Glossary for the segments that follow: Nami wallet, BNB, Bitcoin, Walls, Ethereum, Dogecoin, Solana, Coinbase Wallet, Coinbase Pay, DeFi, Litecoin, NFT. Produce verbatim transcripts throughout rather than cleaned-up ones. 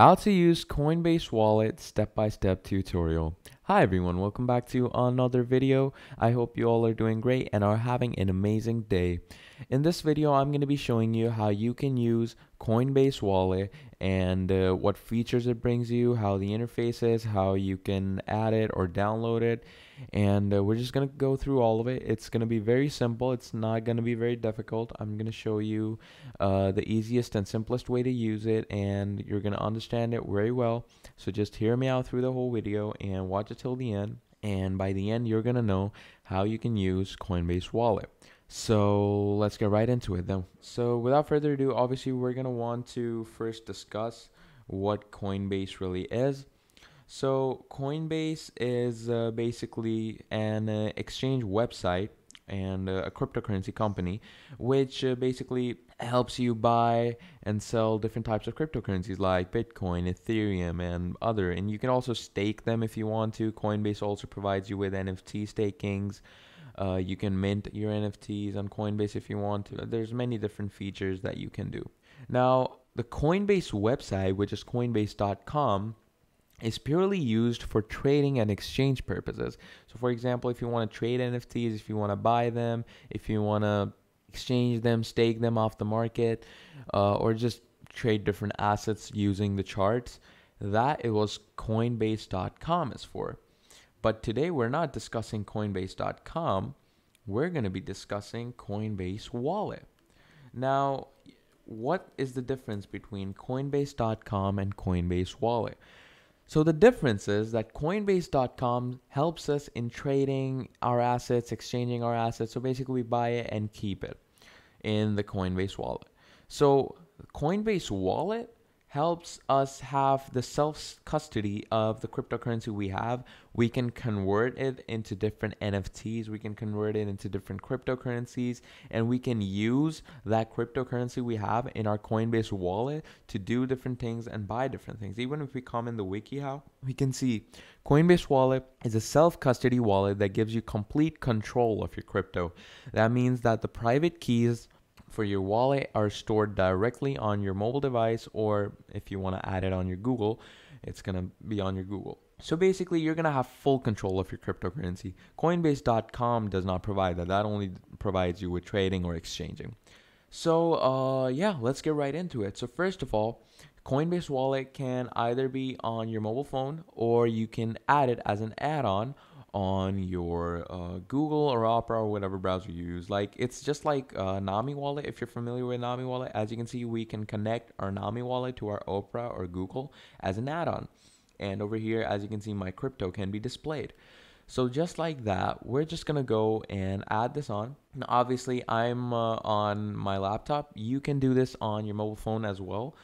How to use Coinbase Wallet step-by-step tutorial. Hi everyone, welcome back to another video. I hope you all are doing great and are having an amazing day. In this video, I'm going to be showing you how you can use Coinbase Wallet and uh, what features it brings you, how the interface is, how you can add it or download it, and uh, we're just going to go through all of it. It's going to be very simple. It's not going to be very difficult. I'm going to show you uh, the easiest and simplest way to use it, and you're going to understand it very well. So just hear me out through the whole video and watch it till the end, and by the end you're going to know how you can use Coinbase Wallet. So let's get right into it then. So without further ado, obviously we're going to want to first discuss what Coinbase really is. So Coinbase is uh, basically an uh, exchange website and uh, a cryptocurrency company, which uh, basically helps you buy and sell different types of cryptocurrencies like Bitcoin, Ethereum, and other. And you can also stake them if you want to. Coinbase also provides you with N F T stakings. Uh, you can mint your N F Ts on Coinbase if you want to. There's many different features that you can do. Now, the Coinbase website, which is coinbase dot com, is purely used for trading and exchange purposes. So, for example, if you want to trade N F Ts, if you want to buy them, if you want to exchange them, stake them off the market, uh, or just trade different assets using the charts, that it was coinbase dot com is for. But today we're not discussing coinbase dot com, we're going to be discussing Coinbase Wallet. Now, what is the difference between coinbase dot com and Coinbase Wallet? So the difference is that coinbase dot com helps us in trading our assets, exchanging our assets, so basically we buy it and keep it in the Coinbase Wallet. So Coinbase Wallet helps us have the self-custody of the cryptocurrency we have. We can convert it into different N F Ts, we can convert it into different cryptocurrencies, and we can use that cryptocurrency we have in our Coinbase Wallet to do different things and buy different things. Even if we come in the WikiHow, we can see Coinbase Wallet is a self-custody wallet that gives you complete control of your crypto. That means that the private keys for your wallet are stored directly on your mobile device, or if you want to add it on your Google, it's going to be on your Google. So basically you're going to have full control of your cryptocurrency. Coinbase dot com does not provide that. That only provides you with trading or exchanging. So uh, yeah, let's get right into it. So first of all, Coinbase Wallet can either be on your mobile phone, or you can add it as an add-on on your uh, Google or Opera or whatever browser you use. Like, it's just like uh, Nami Wallet. If you're familiar with Nami Wallet, as you can see, we can connect our Nami Wallet to our Opera or Google as an add-on. And over here, as you can see, my crypto can be displayed. So just like that, we're just gonna go and add this on. Now, obviously, I'm uh, on my laptop. You can do this on your mobile phone as well.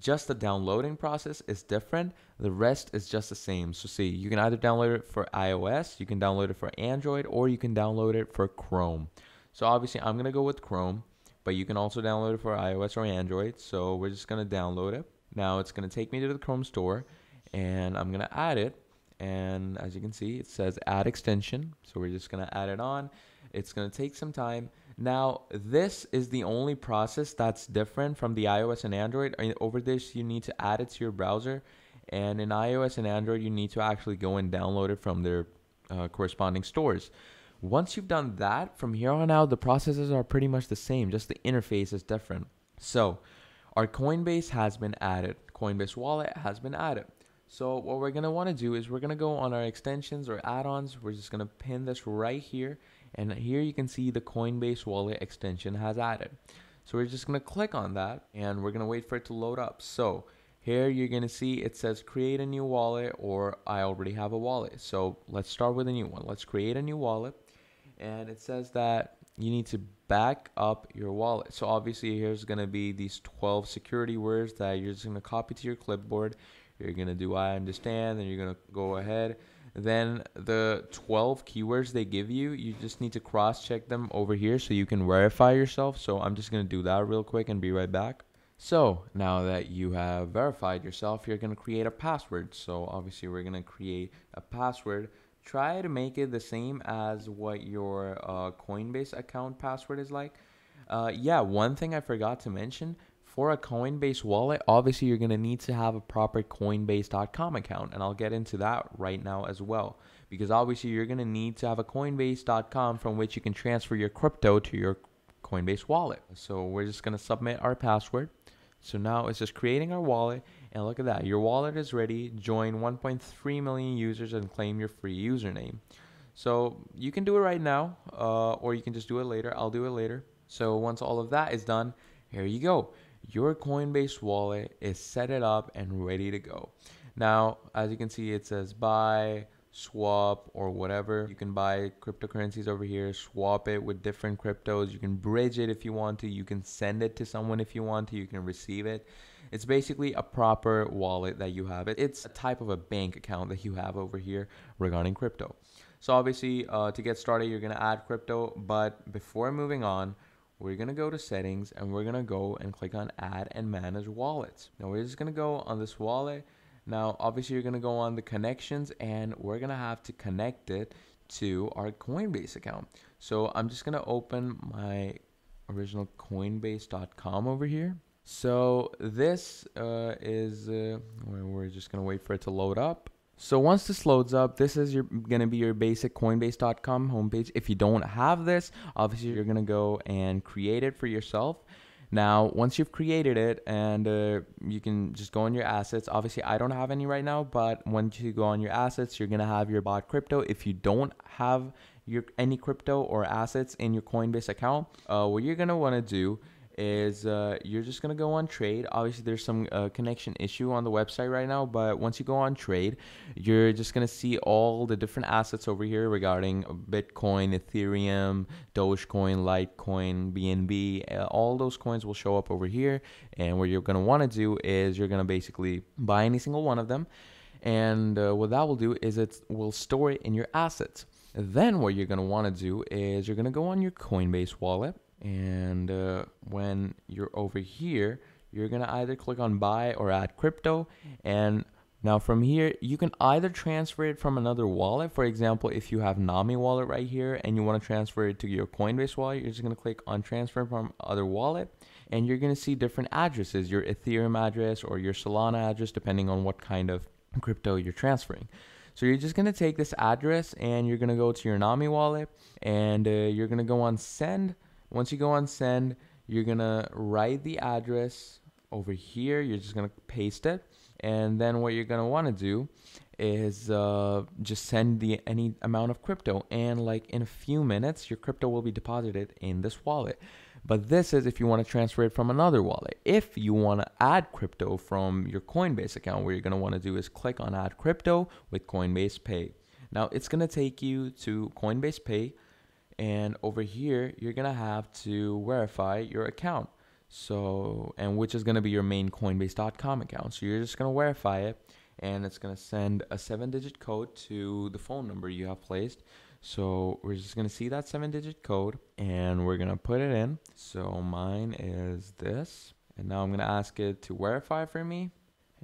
Just the downloading process is different. The rest is just the same. So see, you can either download it for iOS, you can download it for Android, or you can download it for Chrome. So obviously I'm going to go with Chrome, but you can also download it for iOS or Android. So we're just going to download it. Now it's going to take me to the Chrome store, and I'm going to add it. And as you can see, it says add extension. So we're just going to add it on. It's going to take some time. Now, this is the only process that's different from the iOS and Android. Over this, you need to add it to your browser. And in iOS and Android, you need to actually go and download it from their uh, corresponding stores. Once you've done that, from here on out, the processes are pretty much the same. Just the interface is different. So our Coinbase has been added. Coinbase Wallet has been added. So what we're going to want to do is we're going to go on our extensions or add-ons. We're just going to pin this right here. And here you can see the Coinbase Wallet extension has added. So we're just going to click on that, and we're going to wait for it to load up. So here you're going to see it says create a new wallet, or I already have a wallet. So let's start with a new one. Let's create a new wallet. And it says that you need to back up your wallet. So obviously here's going to be these twelve security words that you're just going to copy to your clipboard. You're going to do I understand, and you're going to go ahead. Then the twelve keywords they give you, you just need to cross-check them over here so you can verify yourself. So I'm just going to do that real quick and be right back. So now that you have verified yourself, you're going to create a password. So obviously we're going to create a password. Try to make it the same as what your uh, Coinbase account password is like. Uh, yeah, one thing I forgot to mention. for a Coinbase wallet, obviously you're going to need to have a proper coinbase dot com account, and I'll get into that right now as well, because obviously you're going to need to have a coinbase dot com from which you can transfer your crypto to your Coinbase wallet. So we're just going to submit our password. So now it's just creating our wallet, and look at that, your wallet is ready. Join one point three million users and claim your free username. So you can do it right now, uh, or you can just do it later. I'll do it later. So once all of that is done, here you go. Your Coinbase wallet is set it up and ready to go. Now, as you can see, it says buy, swap, or whatever. You can buy cryptocurrencies over here, swap it with different cryptos. You can bridge it if you want to. You can send it to someone if you want to. You can receive it. It's basically a proper wallet that you have. It's a type of a bank account that you have over here regarding crypto. So obviously, uh, to get started, you're going to add crypto. But before moving on, we're going to go to settings, and we're going to go and click on add and manage wallets. Now we're just going to go on this wallet. Now, obviously, you're going to go on the connections, and we're going to have to connect it to our Coinbase account. So I'm just going to open my original coinbase dot com over here. So this uh, is, uh, we're just going to wait for it to load up. So once this loads up, this is your going to be your basic coinbase dot com homepage. If you don't have this, obviously you're going to go and create it for yourself. Now, once you've created it, and uh, you can just go on your assets. Obviously, I don't have any right now, but once you go on your assets, you're going to have your bot crypto. If you don't have your any crypto or assets in your Coinbase account, uh, what you're going to want to do is uh, you're just going to go on trade. Obviously, there's some uh, connection issue on the website right now, but once you go on trade, you're just going to see all the different assets over here regarding Bitcoin, Ethereum, Dogecoin, Litecoin, B N B. All those coins will show up over here, and what you're going to want to do is you're going to basically buy any single one of them, and uh, what that will do is it will store it in your assets. Then what you're going to want to do is you're going to go on your Coinbase wallet, and uh, when you're over here, you're gonna either click on buy or add crypto. And now from here, you can either transfer it from another wallet. For example, if you have Nami wallet right here and you want to transfer it to your Coinbase wallet, you're just gonna click on transfer from other wallet, and you're gonna see different addresses, your Ethereum address or your Solana address, depending on what kind of crypto you're transferring. So you're just going to take this address, and you're going to go to your Nami wallet, and uh, you're going to go on send. Once you go on send, you're going to write the address over here. You're just going to paste it. And then what you're going to want to do is uh, just send the any amount of crypto. And like in a few minutes, your crypto will be deposited in this wallet. But this is if you want to transfer it from another wallet. If you want to add crypto from your Coinbase account, what you're going to want to do is click on add crypto with Coinbase Pay. Now it's going to take you to Coinbase Pay. And over here, you're going to have to verify your account. So, and which is going to be your main coinbase dot com account. So you're just going to verify it, and it's going to send a seven digit code to the phone number you have placed. So we're just going to see that seven digit code, and we're going to put it in. So mine is this, and now I'm going to ask it to verify for me.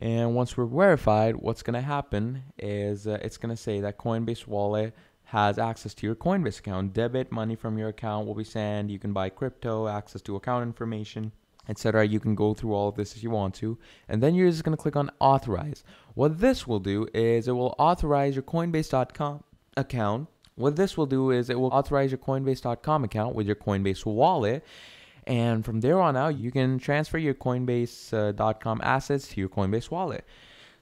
And once we're verified, what's going to happen is uh, it's going to say that Coinbase wallet has access to your Coinbase account. Debit money from your account will be sent. You can buy crypto, access to account information, et cetera. You can go through all of this if you want to. And then you're just going to click on authorize. What this will do is it will authorize your coinbase dot com account. What this will do is it will authorize your coinbase dot com account with your Coinbase wallet. And from there on out, you can transfer your coinbase dot com assets to your Coinbase wallet.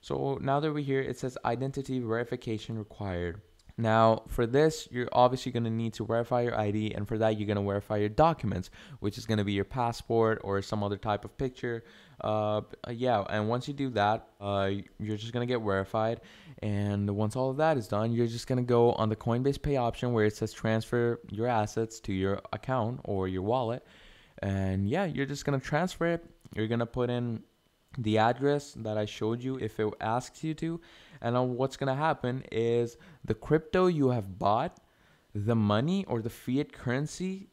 So now that we're here, it says identity verification required. Now, for this, you're obviously going to need to verify your I D, and for that, you're going to verify your documents, which is going to be your passport or some other type of picture. Uh, yeah, and once you do that, uh, you're just going to get verified, and once all of that is done, you're just going to go on the Coinbase Pay option where it says transfer your assets to your account or your wallet, and yeah, you're just going to transfer it. You're going to put in the address that I showed you if it asks you to, and what's going to happen is the crypto you have bought, the money or the fiat currency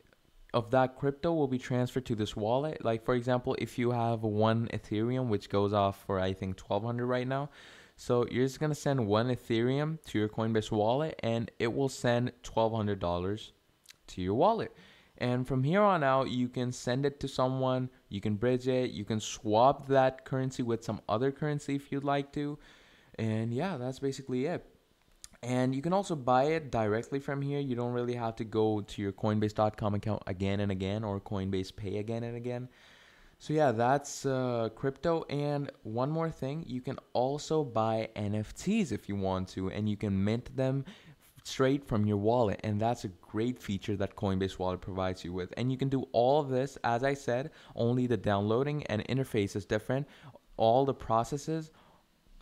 of that crypto will be transferred to this wallet. Like for example, if you have one Ethereum, which goes off for I think twelve hundred right now, so you're just going to send one Ethereum to your Coinbase wallet, and it will send twelve hundred dollars to your wallet. And from here on out, you can send it to someone, you can bridge it, you can swap that currency with some other currency if you'd like to. And yeah, that's basically it. And you can also buy it directly from here. You don't really have to go to your coinbase dot com account again and again, or Coinbase Pay again and again. So yeah, that's uh, crypto. And one more thing, you can also buy N F Ts if you want to, and you can mint them straight from your wallet. And that's a great feature that Coinbase Wallet provides you with. And you can do all of this, as I said, only the downloading and interface is different. All the processes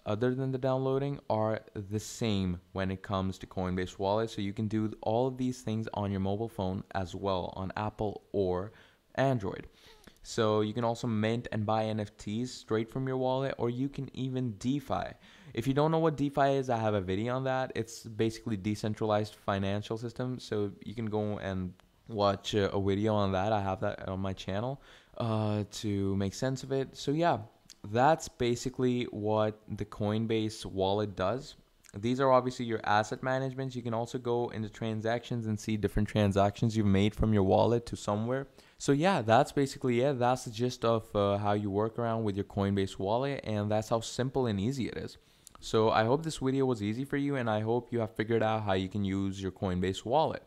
other than the downloading are the same when it comes to Coinbase Wallet. So you can do all of these things on your mobile phone as well, on Apple or Android. So you can also mint and buy N F Ts straight from your wallet, or you can even DeFi. If you don't know what DeFi is, I have a video on that. It's basically decentralized financial system. So you can go and watch a video on that. I have that on my channel uh, to make sense of it. So yeah, that's basically what the Coinbase Wallet does. These are obviously your asset managements. You can also go into transactions and see different transactions you've made from your wallet to somewhere. So yeah, that's basically it. That's the gist of uh, how you work around with your Coinbase Wallet, and that's how simple and easy it is. So I hope this video was easy for you, and I hope you have figured out how you can use your Coinbase Wallet.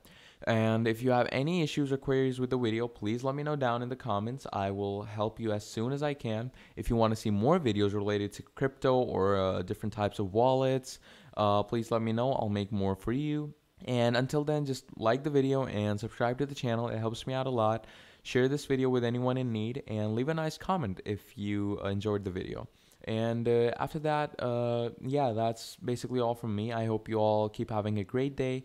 And if you have any issues or queries with the video, please let me know down in the comments. I will help you as soon as I can. If you want to see more videos related to crypto or uh, different types of wallets, uh, please let me know. I'll make more for you. And until then, just like the video and subscribe to the channel. It helps me out a lot. Share this video with anyone in need, and leave a nice comment if you enjoyed the video. And uh, after that, uh, yeah, that's basically all from me. I hope you all keep having a great day.